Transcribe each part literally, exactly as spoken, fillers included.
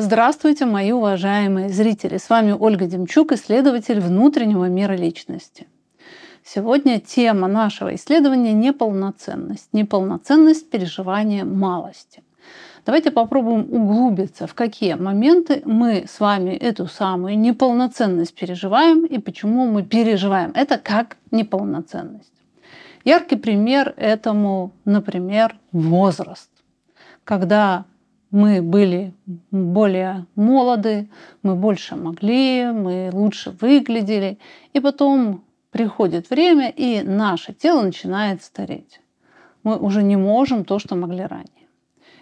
Здравствуйте, мои уважаемые зрители! С вами Ольга Демчук, исследователь внутреннего мира личности. Сегодня тема нашего исследования – неполноценность. Неполноценность переживания малости. Давайте попробуем углубиться, в какие моменты мы с вами эту самую неполноценность переживаем и почему мы переживаем это как неполноценность. Яркий пример этому, например, возраст. Когда мы были более молоды, мы больше могли, мы лучше выглядели. И потом приходит время, и наше тело начинает стареть. Мы уже не можем то, что могли ранее.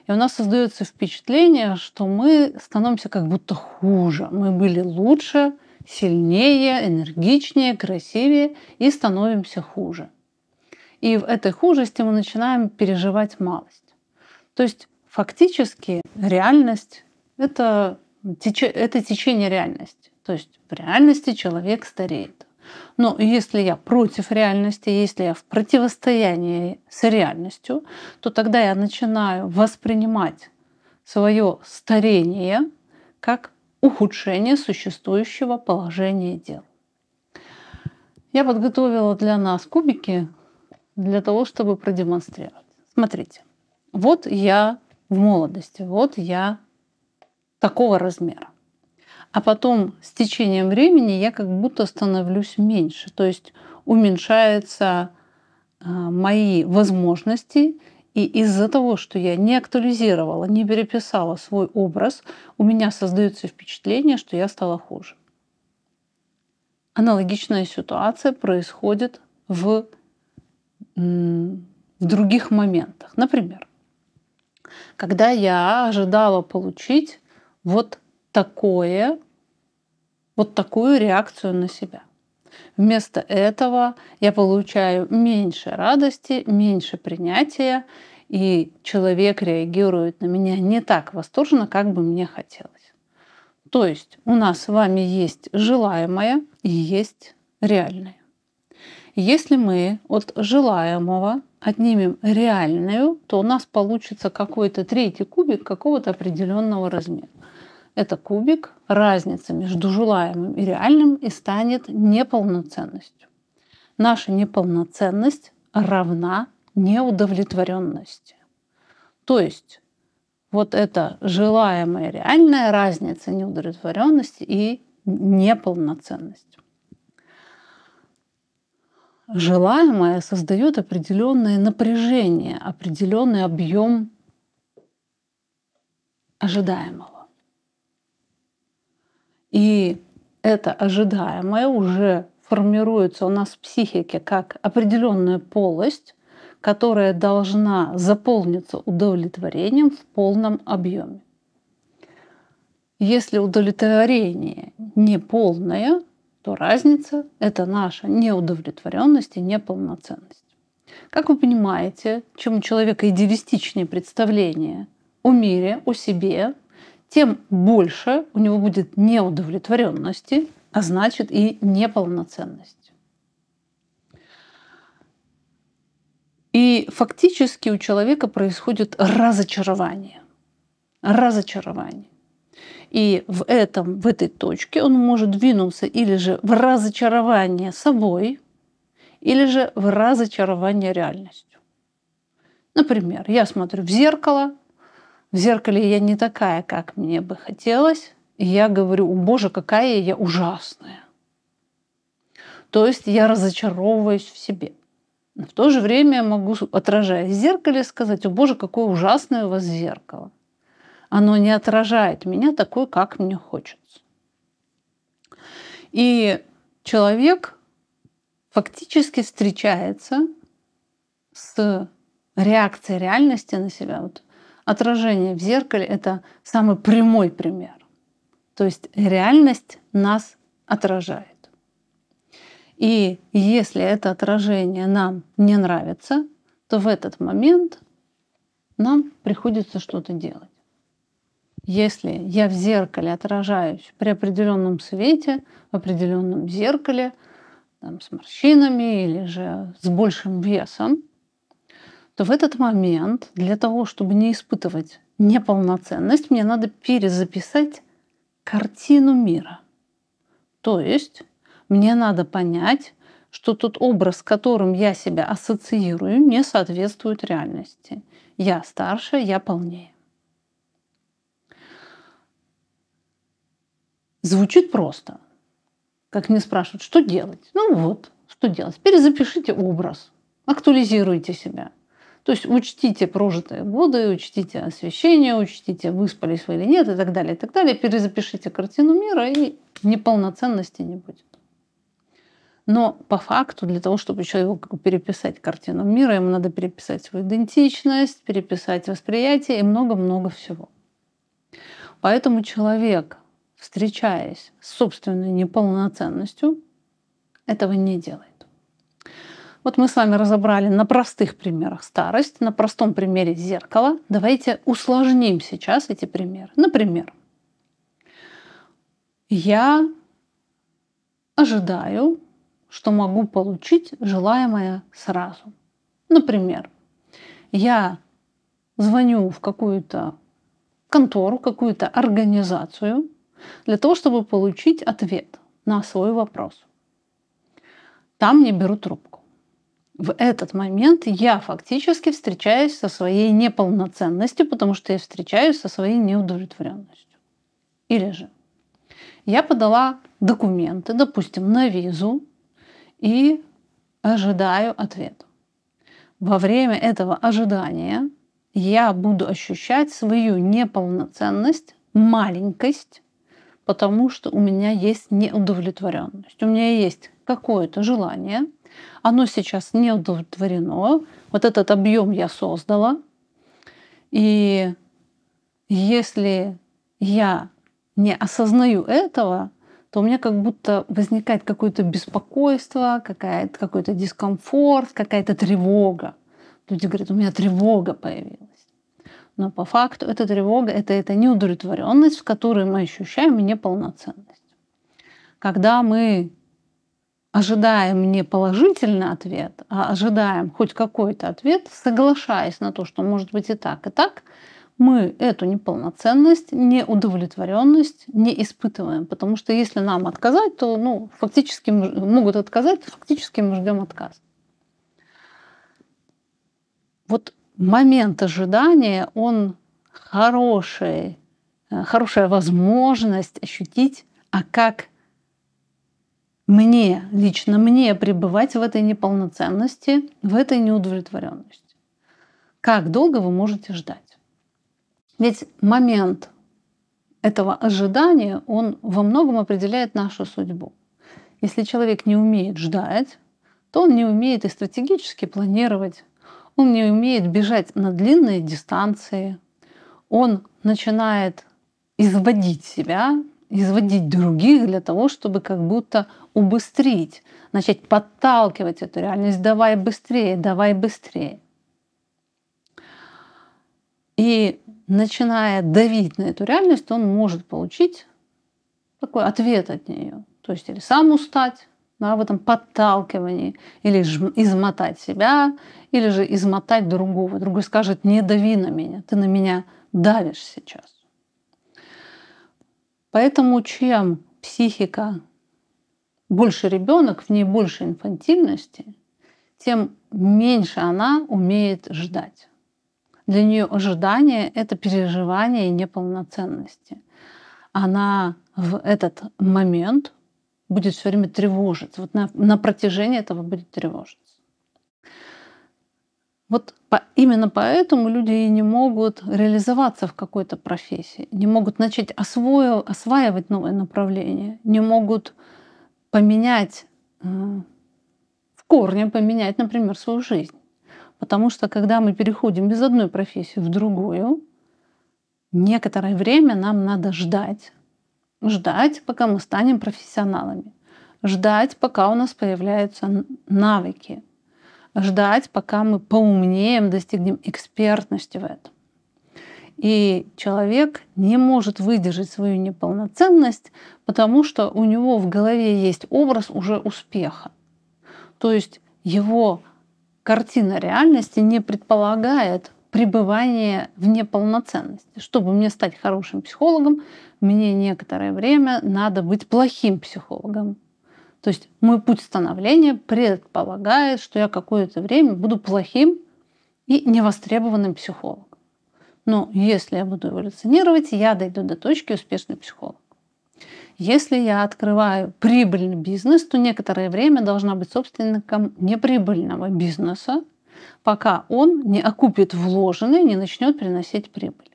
И у нас создается впечатление, что мы становимся как будто хуже. Мы были лучше, сильнее, энергичнее, красивее и становимся хуже. И в этой хужести мы начинаем переживать малость. То есть фактически реальность — это течение реальности. То есть в реальности человек стареет. Но если я против реальности, если я в противостоянии с реальностью, то тогда я начинаю воспринимать свое старение как ухудшение существующего положения дел. Я подготовила для нас кубики для того, чтобы продемонстрировать. Смотрите, вот я в молодости, вот я такого размера. А потом с течением времени я как будто становлюсь меньше. То есть уменьшаются мои возможности. И из-за того, что я не актуализировала, не переписала свой образ, у меня создается впечатление, что я стала хуже. Аналогичная ситуация происходит в, в других моментах. Например, когда я ожидала получить вот такое... Вот такую реакцию на себя. Вместо этого я получаю меньше радости, меньше принятия, и человек реагирует на меня не так восторженно, как бы мне хотелось. То есть у нас с вами есть желаемое и есть реальное. Если мы от желаемого отнимем реальную, то у нас получится какой-то третий кубик какого-то определенного размера. Это кубик, разница между желаемым и реальным, и станет неполноценностью. Наша неполноценность равна неудовлетворенности. То есть вот это желаемая реальная разница неудовлетворенности и неполноценность. Желаемое создает определенное напряжение, определенный объем ожидаемого. И это ожидаемое уже формируется у нас в психике как определенная полость, которая должна заполниться удовлетворением в полном объеме. Если удовлетворение не полное, то разница — это наша неудовлетворенность и неполноценность. Как вы понимаете, чем у человека идеалистичнее представление о мире, о себе, тем больше у него будет неудовлетворенности, а значит и неполноценности. И фактически у человека происходит разочарование. Разочарование. И в, этом, в этой точке он может двинуться или же в разочарование собой, или же в разочарование реальностью. Например, я смотрю в зеркало, в зеркале я не такая, как мне бы хотелось. И я говорю: «О, Боже, какая я ужасная». То есть я разочаровываюсь в себе. Но в то же время я могу, отражаясь в зеркале, сказать: «О, Боже, какое ужасное у вас зеркало. Оно не отражает меня такой, как мне хочется». И человек фактически встречается с реакцией реальности на себя. Вот отражение в зеркале — это самый прямой пример. То есть реальность нас отражает. И если это отражение нам не нравится, то в этот момент нам приходится что-то делать. Если я в зеркале отражаюсь при определенном свете, в определенном зеркале, там, с морщинами или же с большим весом, то в этот момент для того, чтобы не испытывать неполноценность, мне надо перезаписать картину мира. То есть мне надо понять, что тот образ, с которым я себя ассоциирую, не соответствует реальности. Я старше, я полнее. Звучит просто. Как мне спрашивают, что делать? Ну вот, что делать? Перезапишите образ, актуализируйте себя. То есть учтите прожитые годы, учтите освещение, учтите, выспались вы или нет, и так далее, и так далее. Перезапишите картину мира, и неполноценности не будет. Но по факту для того, чтобы человеку переписать картину мира, ему надо переписать свою идентичность, переписать восприятие и много-много всего. Поэтому человек, встречаясь с собственной неполноценностью, этого не делает. Вот мы с вами разобрали на простых примерах старость, на простом примере зеркала. Давайте усложним сейчас эти примеры. Например, я ожидаю, что могу получить желаемое сразу. Например, я звоню в какую-то контору, какую-то организацию для того, чтобы получить ответ на свой вопрос. Там не берут трубку. В этот момент я фактически встречаюсь со своей неполноценностью, потому что я встречаюсь со своей неудовлетворенностью. Или же я подала документы, допустим, на визу, и ожидаю ответа. Во время этого ожидания я буду ощущать свою неполноценность, маленькость, потому что у меня есть неудовлетворенность. У меня есть какое-то желание, оно сейчас не удовлетворено. Вот этот объем я создала. И если я не осознаю этого, то у меня как будто возникает какое-то беспокойство, какая-то, какой-то дискомфорт, какая-то тревога. Люди говорят, у меня тревога появилась. Но по факту эта тревога — это, это неудовлетворенность, в которой мы ощущаем неполноценность. Когда мы ожидаем не положительный ответ, а ожидаем хоть какой-то ответ, соглашаясь на то, что может быть и так, и так, мы эту неполноценность, неудовлетворенность не испытываем. Потому что если нам отказать, то ну, фактически могут отказать, фактически мы ждем отказ. Вот момент ожидания, он хороший, хорошая возможность ощутить, а как мне, лично мне, пребывать в этой неполноценности, в этой неудовлетворенности. Как долго вы можете ждать? Ведь момент этого ожидания, он во многом определяет нашу судьбу. Если человек не умеет ждать, то он не умеет и стратегически планировать, он не умеет бежать на длинные дистанции, он начинает изводить себя, изводить других для того, чтобы как будто убыстрить, начать подталкивать эту реальность. Давай быстрее, давай быстрее. И начиная давить на эту реальность, он может получить такой ответ от нее. То есть или сам устать, да, в этом подталкивании, или же измотать себя, или же измотать другого. Другой скажет, не дави на меня, ты на меня давишь сейчас. Поэтому чем психика больше ребенок, в ней больше инфантильности, тем меньше она умеет ждать. Для нее ожидание — это переживание неполноценности. Она в этот момент будет все время тревожиться. Вот на, на протяжении этого будет тревожиться. Вот по, именно поэтому люди и не могут реализоваться в какой-то профессии, не могут начать освоив, осваивать новое направление, не могут поменять, э, в корне поменять, например, свою жизнь. Потому что когда мы переходим из одной профессии в другую, некоторое время нам надо ждать. Ждать, пока мы станем профессионалами. Ждать, пока у нас появляются навыки. Ждать, пока мы поумнеем, достигнем экспертности в этом. И человек не может выдержать свою неполноценность, потому что у него в голове есть образ уже успеха. То есть его картина реальности не предполагает пребывание в неполноценности. Чтобы мне стать хорошим психологом, мне некоторое время надо быть плохим психологом. То есть мой путь становления предполагает, что я какое-то время буду плохим и невостребованным психологом. Но если я буду эволюционировать, я дойду до точки успешный психолог. Если я открываю прибыльный бизнес, то некоторое время должна быть собственником неприбыльного бизнеса, пока он не окупит вложенный, не начнет приносить прибыль.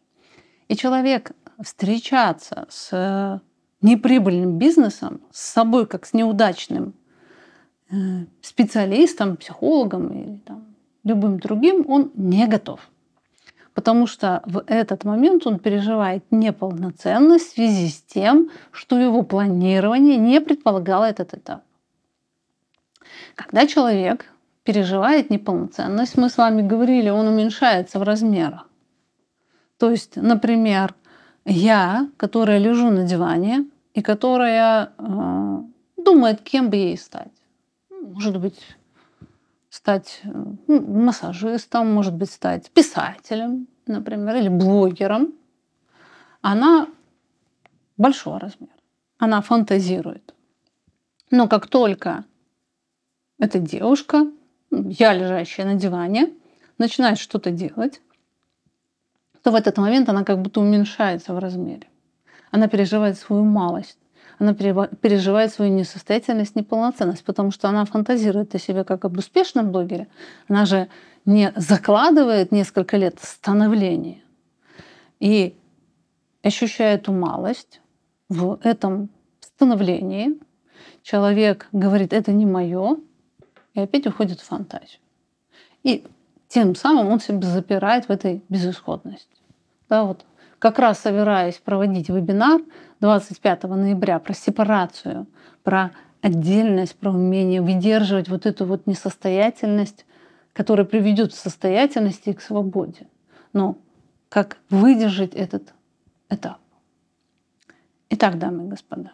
И человек встречаться с неприбыльным бизнесом, с собой как с неудачным специалистом, психологом или там, любым другим, он не готов. Потому что в этот момент он переживает неполноценность в связи с тем, что его планирование не предполагало этот этап. Когда человек переживает неполноценность, мы с вами говорили, он уменьшается в размерах. То есть, например, я, которая лежу на диване и которая э, думает, кем бы ей стать. Может быть, стать ну, массажистом, может быть, стать писателем, например, или блогером. Она большого размера. Она фантазирует. Но как только эта девушка, я, лежащая на диване, начинает что-то делать, то в этот момент она как будто уменьшается в размере. Она переживает свою малость. Она переживает свою несостоятельность, неполноценность, потому что она фантазирует о себе как об успешном блогере. Она же не закладывает несколько лет становления. И ощущая эту малость в этом становлении, человек говорит, это не мое, и опять уходит в фантазию. И тем самым он себя запирает в этой безысходности. Да, вот. Как раз собираюсь проводить вебинар двадцать пятого ноября про сепарацию, про отдельность, про умение выдерживать вот эту вот несостоятельность, которая приведет к состоятельности и к свободе. Но как выдержать этот этап? Итак, дамы и господа,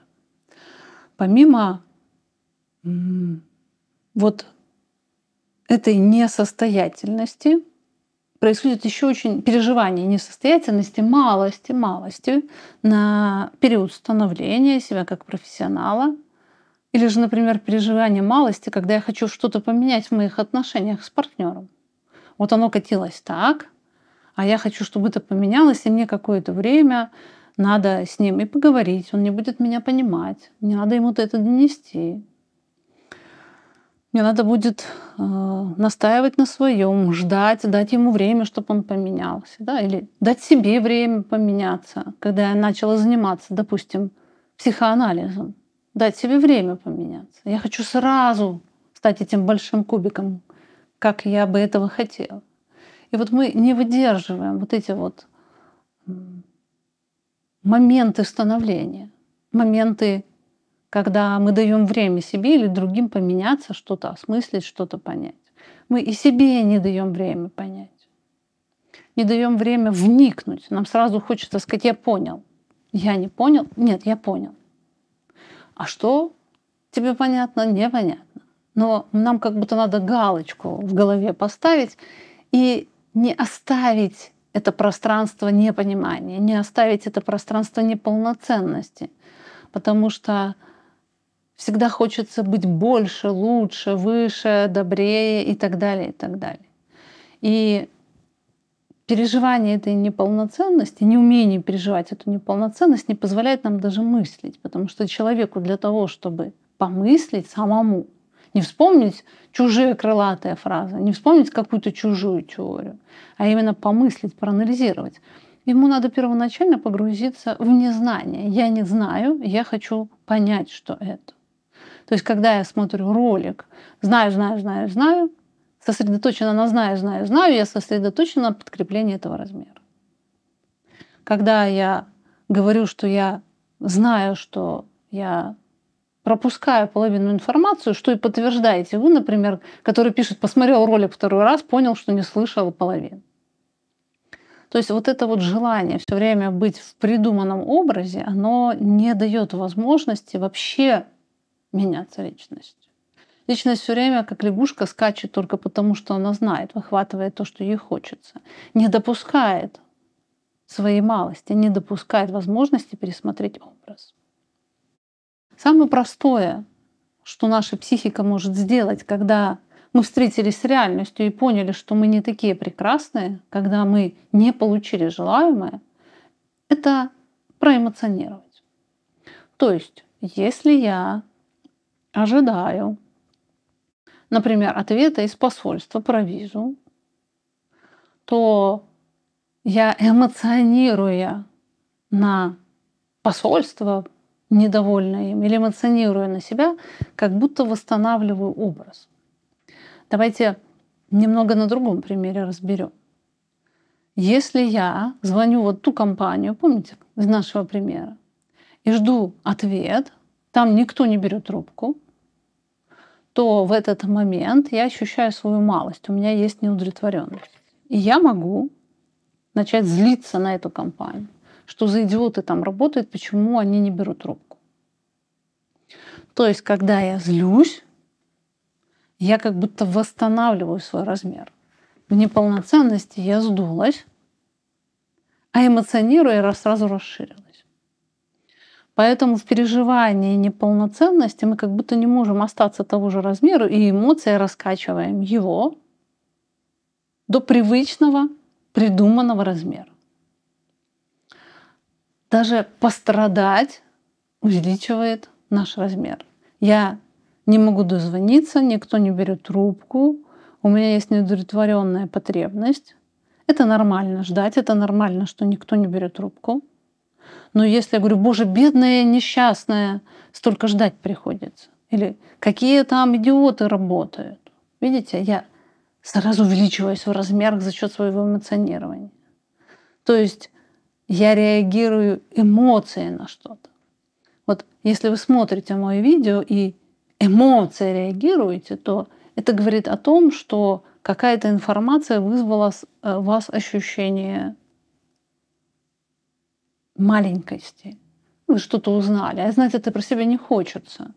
помимо вот этой несостоятельности, происходит еще очень переживание несостоятельности, малости, малости на период становления себя как профессионала. Или же, например, переживание малости, когда я хочу что-то поменять в моих отношениях с партнером. Вот оно катилось так, а я хочу, чтобы это поменялось, и мне какое-то время надо с ним и поговорить, он не будет меня понимать, не надо ему-то это донести. Мне надо будет э, настаивать на своем, ждать, дать ему время, чтобы он поменялся. Да? Или дать себе время поменяться. Когда я начала заниматься, допустим, психоанализом, дать себе время поменяться. Я хочу сразу стать этим большим кубиком, как я бы этого хотела. И вот мы не выдерживаем вот эти вот моменты становления, моменты, когда мы даем время себе или другим поменяться, что-то осмыслить, что-то понять. Мы и себе не даем время понять. Не даем время вникнуть. Нам сразу хочется сказать, я понял. Я не понял? Нет, я понял. А что тебе понятно? Непонятно. Но нам как будто надо галочку в голове поставить и не оставить это пространство непонимания, не оставить это пространство неполноценности. Потому что всегда хочется быть больше, лучше, выше, добрее и так далее, и так далее. И переживание этой неполноценности, неумение переживать эту неполноценность не позволяет нам даже мыслить, потому что человеку для того, чтобы помыслить самому, не вспомнить чужие крылатые фразы, не вспомнить какую-то чужую теорию, а именно помыслить, проанализировать, ему надо первоначально погрузиться в незнание. Я не знаю, я хочу понять, что это. То есть, когда я смотрю ролик «Знаю, знаю, знаю, знаю», сосредоточена на «знаю, знаю, знаю», я сосредоточена на подкреплении этого размера. Когда я говорю, что я знаю, что я пропускаю половину информации, что и подтверждаете вы, например, который пишет «посмотрел ролик второй раз, понял, что не слышал половину». То есть вот это вот желание все время быть в придуманном образе, оно не дает возможности вообще меняться личностью. Личность все время, как лягушка, скачет только потому, что она знает, выхватывает то, что ей хочется. Не допускает своей малости, не допускает возможности пересмотреть образ. Самое простое, что наша психика может сделать, когда мы встретились с реальностью и поняли, что мы не такие прекрасные, когда мы не получили желаемое, это проэмоционировать. То есть, если я ожидаю, например, ответа из посольства про визу, то я, эмоционируя на посольство, недовольное им, или эмоционируя на себя, как будто восстанавливаю образ. Давайте немного на другом примере разберем. Если я звоню вот ту компанию, помните, из нашего примера, и жду ответ, там никто не берет трубку, то в этот момент я ощущаю свою малость, у меня есть неудовлетворенность. И я могу начать злиться на эту компанию, что за идиоты там работают, почему они не берут трубку. То есть, когда я злюсь, я как будто восстанавливаю свой размер. В неполноценности я сдулась, а эмоционируя, я сразу расширилась. Поэтому в переживании неполноценности мы как будто не можем остаться того же размера, и эмоции раскачиваем его до привычного, придуманного размера. Даже пострадать увеличивает наш размер. Я не могу дозвониться, никто не берет трубку, у меня есть неудовлетворенная потребность. Это нормально ждать, это нормально, что никто не берет трубку. Но если я говорю, боже, бедная, несчастная, столько ждать приходится. Или какие там идиоты работают. Видите, я сразу увеличиваюсь в размерах за счет своего эмоционирования. То есть я реагирую эмоцией на что-то. Вот если вы смотрите мое видео и эмоции реагируете, то это говорит о том, что какая-то информация вызвала у вас ощущение маленькости. Вы что-то узнали, а знать это про себя не хочется.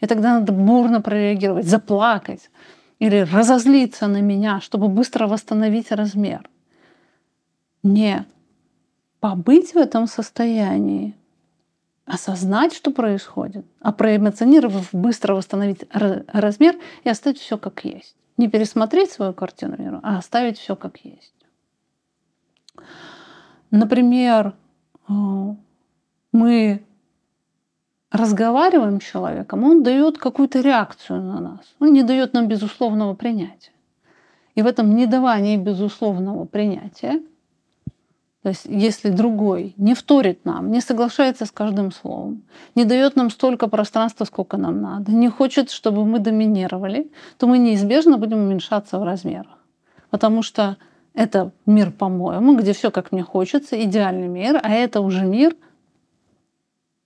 И тогда надо бурно прореагировать, заплакать или разозлиться на меня, чтобы быстро восстановить размер. Не побыть в этом состоянии, осознать, что происходит, а проэмоционировав, быстро восстановить размер и оставить все как есть. Не пересмотреть свою картину мира, а оставить все как есть. Например, мы разговариваем с человеком, он дает какую-то реакцию на нас. Он не дает нам безусловного принятия. И в этом недавании безусловного принятия, то есть если другой не вторит нам, не соглашается с каждым словом, не дает нам столько пространства, сколько нам надо, не хочет, чтобы мы доминировали, то мы неизбежно будем уменьшаться в размерах. Потому что это мир, по-моему, где все как мне хочется, идеальный мир, а это уже мир,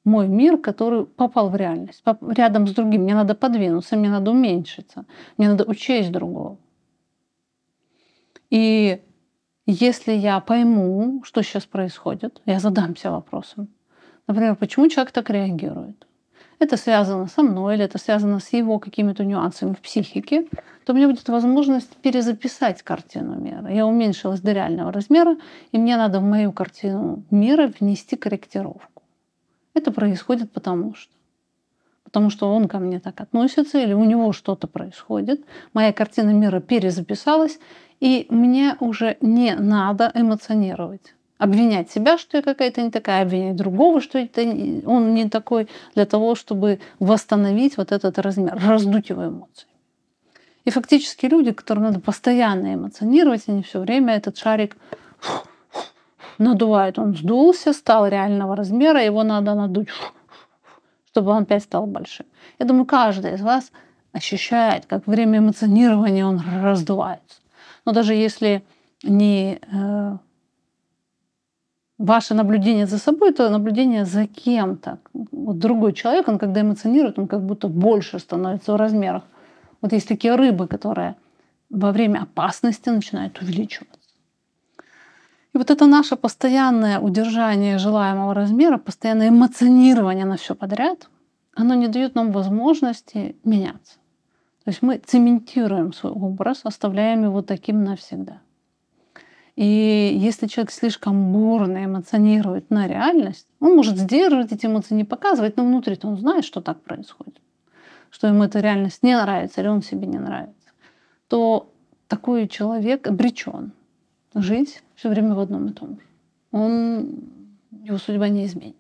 мой мир, который попал в реальность, рядом с другим. Мне надо подвинуться, мне надо уменьшиться, мне надо учесть другого. И если я пойму, что сейчас происходит, я задамся вопросом. Например, почему человек так реагирует? Это связано со мной или это связано с его какими-то нюансами в психике, то у меня будет возможность перезаписать картину мира. Я уменьшилась до реального размера, и мне надо в мою картину мира внести корректировку. Это происходит потому что. Потому что он ко мне так относится, или у него что-то происходит. Моя картина мира перезаписалась, и мне уже не надо эмоционировать. Обвинять себя, что я какая-то не такая, обвинять другого, что это он не такой, для того, чтобы восстановить вот этот размер, раздуть его эмоции. И фактически люди, которым надо постоянно эмоционировать, они все время этот шарик надувают. Он сдулся, стал реального размера, его надо надуть, чтобы он опять стал большим. Я думаю, каждый из вас ощущает, как время эмоционирования он раздувается. Но даже если не ваше наблюдение за собой — это наблюдение за кем-то. Вот другой человек, он когда эмоционирует, он как будто больше становится в размерах. Вот есть такие рыбы, которые во время опасности начинают увеличиваться. И вот это наше постоянное удержание желаемого размера, постоянное эмоционирование на все подряд, оно не дает нам возможности меняться. То есть мы цементируем свой образ, оставляем его таким навсегда. И если человек слишком бурно эмоционирует на реальность, он может сдерживать эти эмоции, не показывать, но внутри-то он знает, что так происходит, что ему эта реальность не нравится или он себе не нравится, то такой человек обречен жить все время в одном и том же. Он, его судьба не изменится.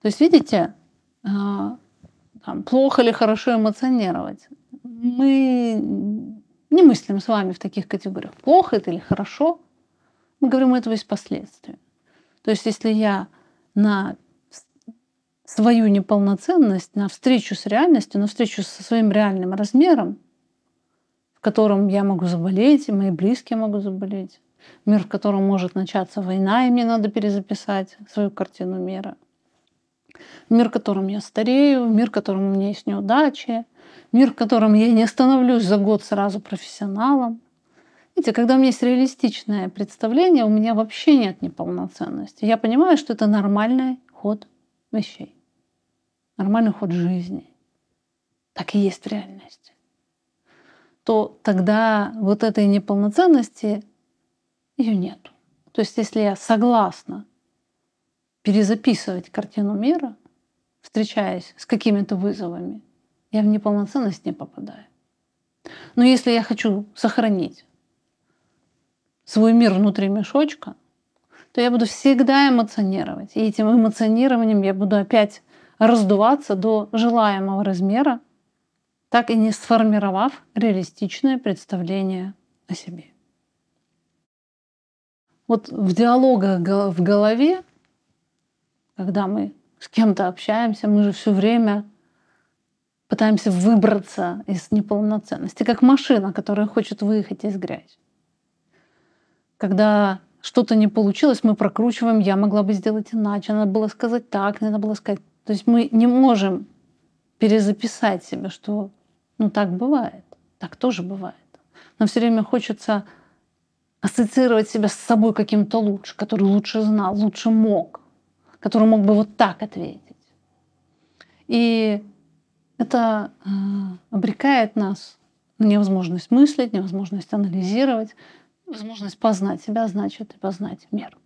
То есть, видите, там, плохо или хорошо эмоционировать. Мы не мыслим с вами в таких категориях, плохо это или хорошо. Мы говорим, у этого есть последствия. То есть если я на свою неполноценность, на встречу с реальностью, на встречу со своим реальным размером, в котором я могу заболеть, и мои близкие могут заболеть, мир, в котором может начаться война, и мне надо перезаписать свою картину мира, мир, в котором я старею, мир, в котором у меня есть неудачи, мир, в котором я не становлюсь за год сразу профессионалом. Видите, когда у меня есть реалистичное представление, у меня вообще нет неполноценности. Я понимаю, что это нормальный ход вещей, нормальный ход жизни. Так и есть в реальности. То тогда вот этой неполноценности ее нет. То есть если я согласна перезаписывать картину мира, встречаясь с какими-то вызовами, я в неполноценность не попадаю. Но если я хочу сохранить свой мир внутри мешочка, то я буду всегда эмоционировать. И этим эмоционированием я буду опять раздуваться до желаемого размера, так и не сформировав реалистичное представление о себе. Вот в диалогах в голове, когда мы с кем-то общаемся, мы же все время пытаемся выбраться из неполноценности, как машина, которая хочет выехать из грязи. Когда что-то не получилось, мы прокручиваем, я могла бы сделать иначе, надо было сказать так, надо было сказать. То есть мы не можем перезаписать себя, что ну так бывает, так тоже бывает. Нам все время хочется ассоциировать себя с собой каким-то лучше, который лучше знал, лучше мог, который мог бы вот так ответить. И это обрекает нас на невозможность мыслить, невозможность анализировать, возможность познать себя, значит, и познать мир.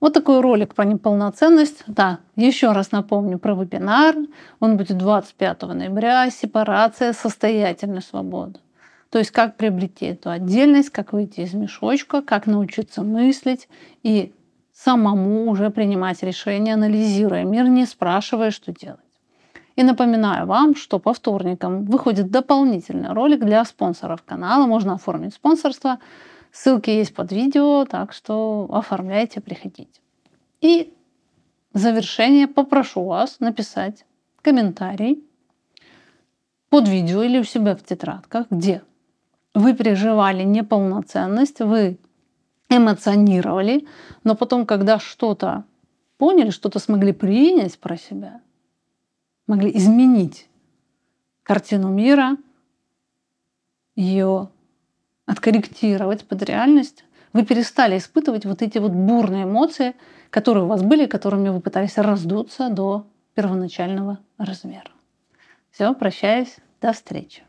Вот такой ролик про неполноценность. Да, еще раз напомню про вебинар. Он будет двадцать пятого ноября. Сепарация, состоятельная свобода. То есть как приобрести эту отдельность, как выйти из мешочка, как научиться мыслить и самому уже принимать решения, анализируя мир, не спрашивая, что делать. И напоминаю вам, что по вторникам выходит дополнительный ролик для спонсоров канала. Можно оформить спонсорство. Ссылки есть под видео, так что оформляйте, приходите. И в завершение попрошу вас написать комментарий под видео или у себя в тетрадках, где вы переживали неполноценность, вы эмоционировали, но потом, когда что-то поняли, что-то смогли принять про себя, могли изменить картину мира, ее откорректировать под реальность, вы перестали испытывать вот эти вот бурные эмоции, которые у вас были, которыми вы пытались раздуться до первоначального размера. Все, прощаюсь, до встречи.